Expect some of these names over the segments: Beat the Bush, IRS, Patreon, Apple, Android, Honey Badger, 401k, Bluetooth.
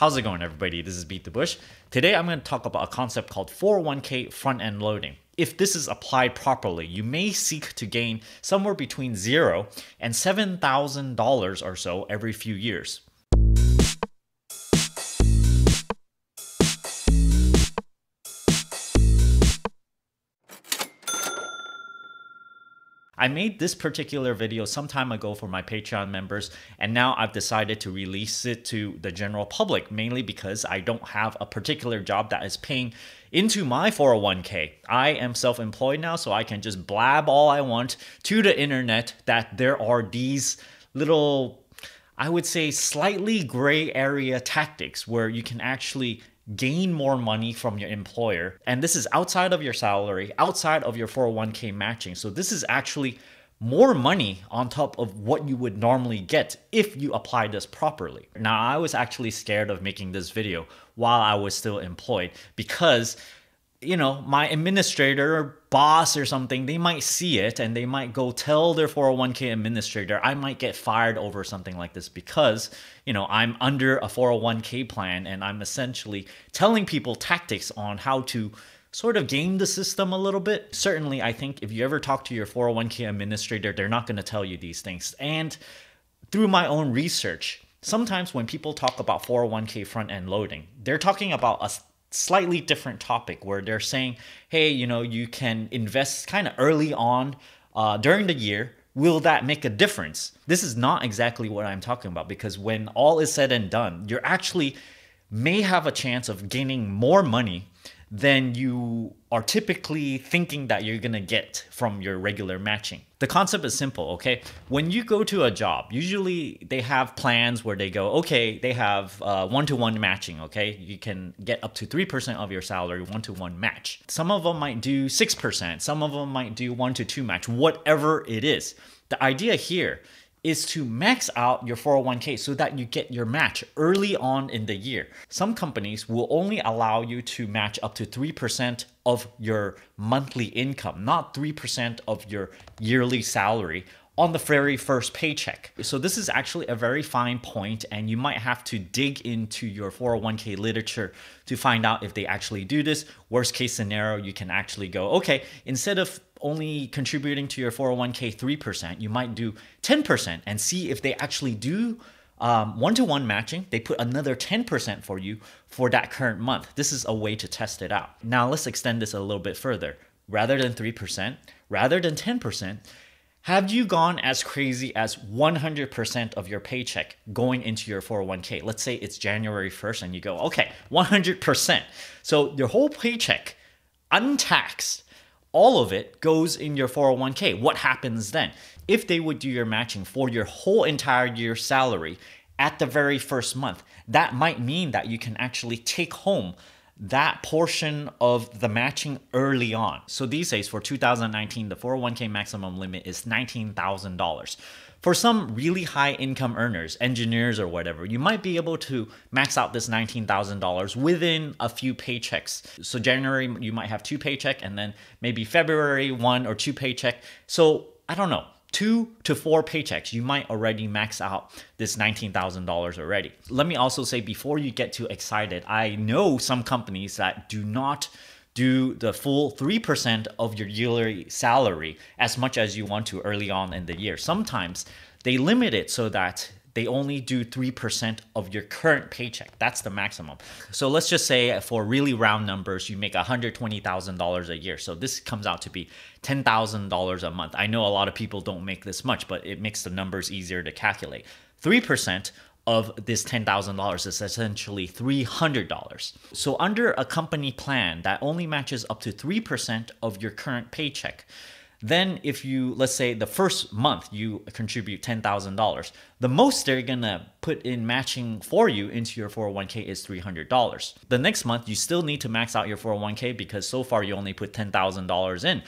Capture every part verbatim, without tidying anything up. How's it going, everybody? This is Beat the Bush. Today, I'm going to talk about a concept called four oh one k front-end loading. If this is applied properly, you may seek to gain somewhere between zero and seven thousand dollars or so every few years. I made this particular video some time ago for my Patreon members, and now I've decided to release it to the general public, mainly because I don't have a particular job that is paying into my four oh one k. I am self-employed now, so I can just blab all I want to the internet that there are these little, I would say, slightly gray area tactics where you can actually gain more money from your employer. And this is outside of your salary, outside of your four oh one k matching. So this is actually more money on top of what you would normally get if you apply this properly. Now, I was actually scared of making this video while I was still employed because, you know, my administrator or boss or something, they might see it and they might go tell their four oh one k administrator. I might get fired over something like this because, you know, I'm under a four oh one k plan and I'm essentially telling people tactics on how to sort of game the system a little bit. Certainly, I think if you ever talk to your four oh one k administrator, they're not going to tell you these things. And through my own research, sometimes when people talk about four oh one k front-end loading, they're talking about a slightly different topic where they're saying, hey, you know, you can invest kind of early on uh, during the year. Will that make a difference? This is not exactly what I'm talking about, because when all is said and done, you're actually may have a chance of gaining more money than you are typically thinking that you're gonna get from your regular matching. The concept is simple, okay? When you go to a job, usually they have plans where they go, okay, they have uh, one-to-one matching, okay? You can get up to three percent of your salary, one-to-one match. Some of them might do six percent, some of them might do one-to-two match, whatever it is. The idea here is to max out your four oh one k so that you get your match early on in the year. Some companies will only allow you to match up to three percent of your monthly income, not three percent of your yearly salary on the very first paycheck. So this is actually a very fine point, and you might have to dig into your four oh one k literature to find out if they actually do this. Worst case scenario, you can actually go, okay, instead of only contributing to your four oh one k three percent, you might do ten percent and see if they actually do um, one-to-one matching. They put another ten percent for you for that current month. This is a way to test it out. Now let's extend this a little bit further. Rather than three percent, rather than ten percent, have you gone as crazy as one hundred percent of your paycheck going into your four oh one k? Let's say it's January first and you go, okay, one hundred percent. So your whole paycheck, untaxed, all of it goes in your four oh one k. What happens then? If they would do your matching for your whole entire year's salary at the very first month, that might mean that you can actually take home that portion of the matching early on. So these days for two thousand nineteen, the four oh one k maximum limit is nineteen thousand dollars. For some really high income earners, engineers or whatever, you might be able to max out this nineteen thousand dollars within a few paychecks. So January, you might have two paychecks, and then maybe February, one or two paychecks. So I don't know, two to four paychecks, you might already max out this nineteen thousand dollars already. Let me also say, before you get too excited, I know some companies that do not do the full three percent of your yearly salary as much as you want to early on in the year. Sometimes they limit it so that they only do three percent of your current paycheck. That's the maximum. So let's just say for really round numbers, you make one hundred twenty thousand dollars a year. So this comes out to be ten thousand dollars a month. I know a lot of people don't make this much, but it makes the numbers easier to calculate. three percent of this ten thousand dollars is essentially three hundred dollars. So under a company plan that only matches up to three percent of your current paycheck, then if you, let's say the first month you contribute ten thousand dollars, the most they're gonna put in matching for you into your four oh one k is three hundred dollars. The next month, you still need to max out your four oh one k because so far you only put ten thousand dollars in.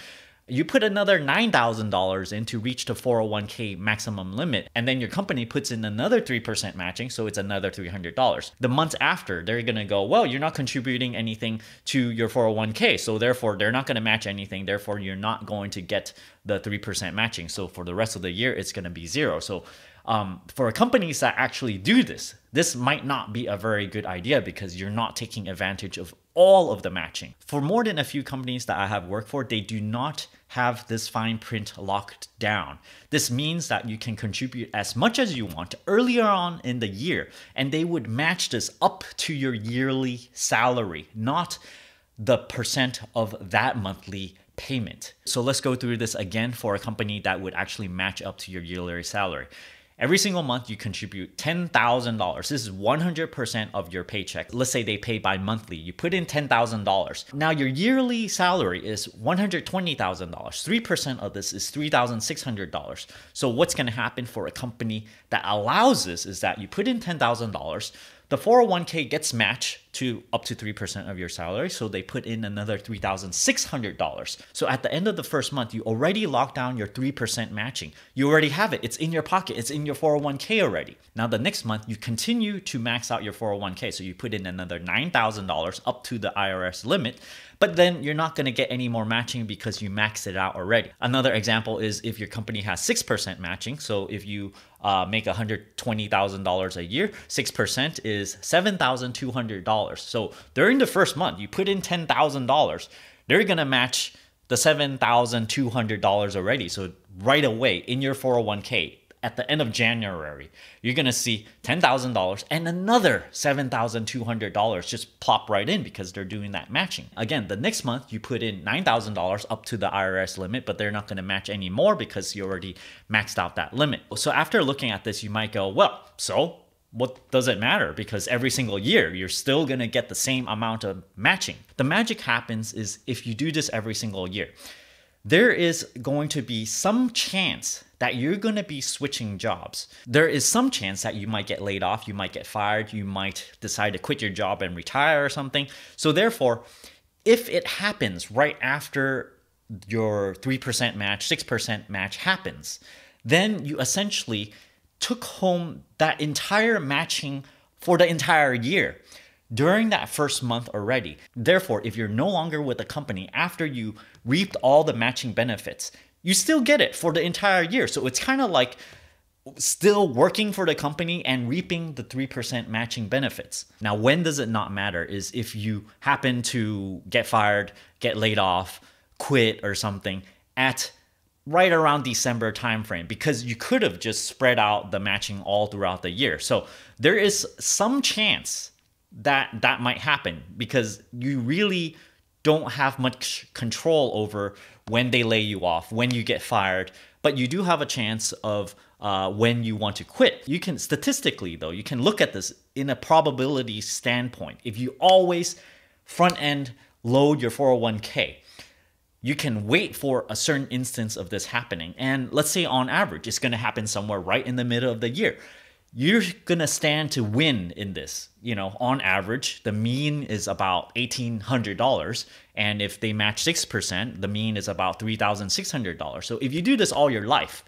You put another nine thousand dollars in to reach the four oh one k maximum limit, and then your company puts in another three percent matching, so it's another three hundred dollars. The month after, they're gonna go, well, you're not contributing anything to your four oh one k, so therefore they're not gonna match anything, therefore you're not going to get the three percent matching. So for the rest of the year, it's gonna be zero. So Um, for companies that actually do this, this might not be a very good idea because you're not taking advantage of all of the matching. For more than a few companies that I have worked for, they do not have this fine print locked down. This means that you can contribute as much as you want earlier on in the year, and they would match this up to your yearly salary, not the percent of that monthly payment. So let's go through this again for a company that would actually match up to your yearly salary. Every single month, you contribute ten thousand dollars. This is one hundred percent of your paycheck. Let's say they pay bi-monthly. You put in ten thousand dollars. Now, your yearly salary is one hundred twenty thousand dollars. three percent of this is three thousand six hundred dollars. So what's going to happen for a company that allows this is that you put in ten thousand dollars, the four oh one K gets matched to up to three percent of your salary, so they put in another three thousand six hundred dollars. So at the end of the first month, you already lock down your three percent matching. You already have it. It's in your pocket. It's in your four oh one K already. Now the next month, you continue to max out your four oh one K. So you put in another nine thousand dollars up to the I R S limit, but then you're not going to get any more matching because you maxed it out already. Another example is if your company has six percent matching. So if you Uh, make one hundred twenty thousand dollars a year, six percent is seven thousand two hundred dollars. So during the first month, you put in ten thousand dollars, they're going to match the seven thousand two hundred dollars already. So right away in your four oh one K, at the end of January, you're going to see ten thousand dollars and another seven thousand two hundred dollars just plop right in because they're doing that matching. Again, the next month you put in nine thousand dollars up to the I R S limit, but they're not going to match anymore because you already maxed out that limit. So after looking at this, you might go, well, so what does it matter? Because every single year, you're still going to get the same amount of matching. The magic happens is if you do this every single year, there is going to be some chance that you're going to be switching jobs. There is some chance that you might get laid off, you might get fired, you might decide to quit your job and retire or something. So therefore, if it happens right after your three percent match, six percent match happens, then you essentially took home that entire matching for the entire year during that first month already. Therefore, if you're no longer with a company after you reaped all the matching benefits, you still get it for the entire year. So it's kind of like still working for the company and reaping the three percent matching benefits. Now, when does it not matter is if you happen to get fired, get laid off, quit or something at right around December timeframe, because you could have just spread out the matching all throughout the year. So there is some chance that that might happen because you really don't have much control over when they lay you off, when you get fired, but you do have a chance of uh, when you want to quit. You can statistically though, you can look at this in a probability standpoint. If you always front end load your four oh one K, you can wait for a certain instance of this happening. And let's say on average, it's gonna happen somewhere right in the middle of the year. You're gonna stand to win in this. You know, on average, the mean is about eighteen hundred dollars. And if they match six percent, the mean is about three thousand six hundred dollars. So if you do this all your life,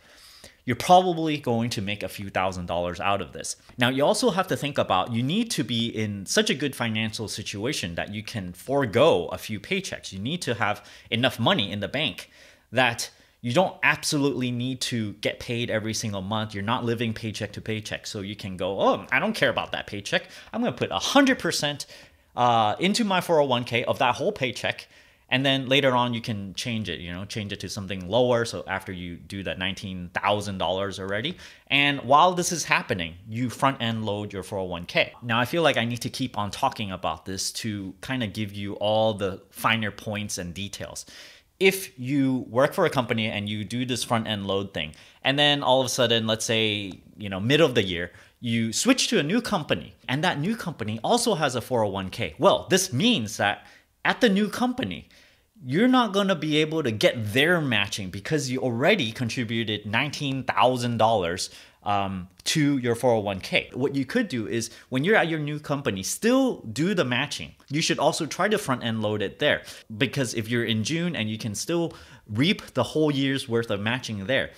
you're probably going to make a few thousand dollars out of this. Now, you also have to think about, you need to be in such a good financial situation that you can forego a few paychecks. You need to have enough money in the bank that you don't absolutely need to get paid every single month. You're not living paycheck to paycheck. So you can go, oh, I don't care about that paycheck. I'm going to put one hundred percent uh, into my four oh one K of that whole paycheck. And then later on, you can change it, you know, change it to something lower. So after you do that nineteen thousand dollars already. And while this is happening, you front end load your four oh one K. Now, I feel like I need to keep on talking about this to kind of give you all the finer points and details. If you work for a company and you do this front end load thing, and then all of a sudden, let's say, you know, middle of the year, you switch to a new company and that new company also has a four oh one K. Well, this means that at the new company, you're not going to be able to get their matching because you already contributed nineteen thousand dollars um, to your four oh one K. What you could do is when you're at your new company, still do the matching. You should also try to front end load it there because if you're in June and you can still reap the whole year's worth of matching there,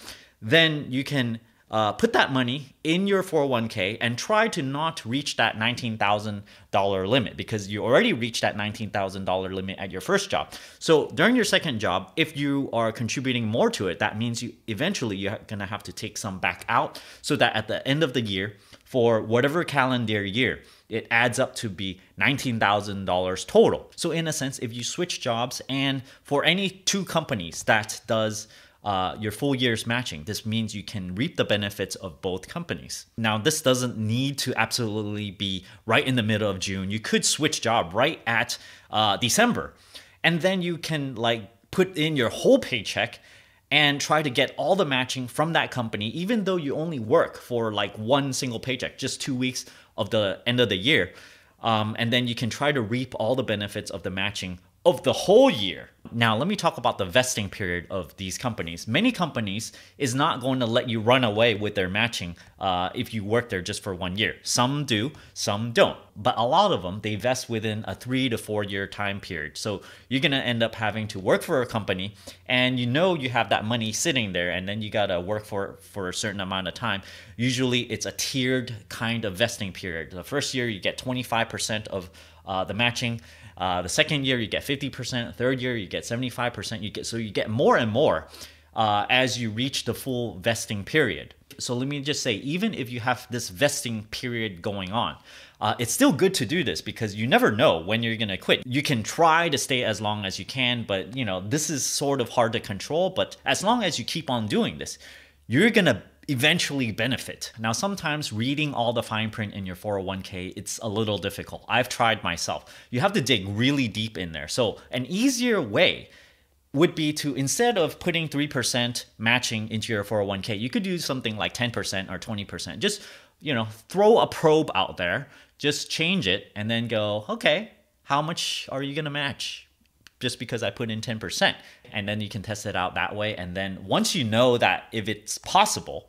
then you can Uh, put that money in your four oh one k and try to not reach that nineteen thousand dollar limit, because you already reached that nineteen thousand dollar limit at your first job. So during your second job, if you are contributing more to it, that means you eventually you're going to have to take some back out, so that at the end of the year, for whatever calendar year, it adds up to be nineteen thousand dollars total. So in a sense, if you switch jobs, and for any two companies that does Uh, your full year's matching, this means you can reap the benefits of both companies. Now, this doesn't need to absolutely be right in the middle of June. You could switch job right at uh, December, and then you can like put in your whole paycheck and try to get all the matching from that company, even though you only work for like one single paycheck, just two weeks of the end of the year. Um, and then you can try to reap all the benefits of the matching of the whole year. Now, let me talk about the vesting period of these companies. Many companies is not going to let you run away with their matching uh, if you work there just for one year. Some do, some don't. But a lot of them, they vest within a three to four year time period. So you're gonna end up having to work for a company, and you know you have that money sitting there, and then you gotta work for it for a certain amount of time. Usually it's a tiered kind of vesting period. The first year you get twenty-five percent of uh, the matching. Uh, the second year you get fifty percent, third year you get seventy-five percent, you get so you get more and more uh, as you reach the full vesting period. So let me just say, even if you have this vesting period going on, uh, it's still good to do this, because you never know when you're gonna quit. You can try to stay as long as you can, but you know, this is sort of hard to control. But as long as you keep on doing this, you're gonna eventually benefit. Now, sometimes reading all the fine print in your four oh one k, it's a little difficult. I've tried myself. You have to dig really deep in there. So an easier way would be to, instead of putting three percent matching into your four oh one k, you could do something like ten percent or twenty percent. Just, you know, throw a probe out there, just change it, and then go, okay, how much are you gonna match? Just because I put in ten percent, and then you can test it out that way. And then once you know that if it's possible,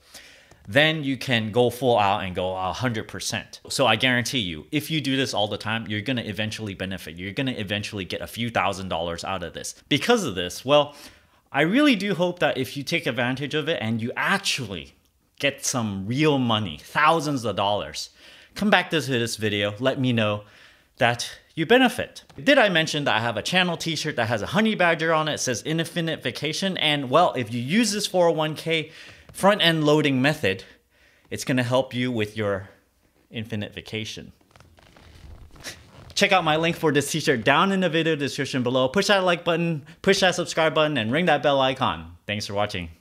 then you can go full out and go one hundred percent. So I guarantee you, if you do this all the time, you're gonna eventually benefit. You're gonna eventually get a few thousand dollars out of this. Because of this, well, I really do hope that if you take advantage of it and you actually get some real money, thousands of dollars, come back to this video, let me know that you benefit. Did I mention that I have a channel t-shirt that has a honey badger on it? It says infinite vacation. And well, if you use this four oh one k front end loading method, it's gonna help you with your infinite vacation. Check out my link for this t-shirt down in the video description below. Push that like button, push that subscribe button, and ring that bell icon. Thanks for watching.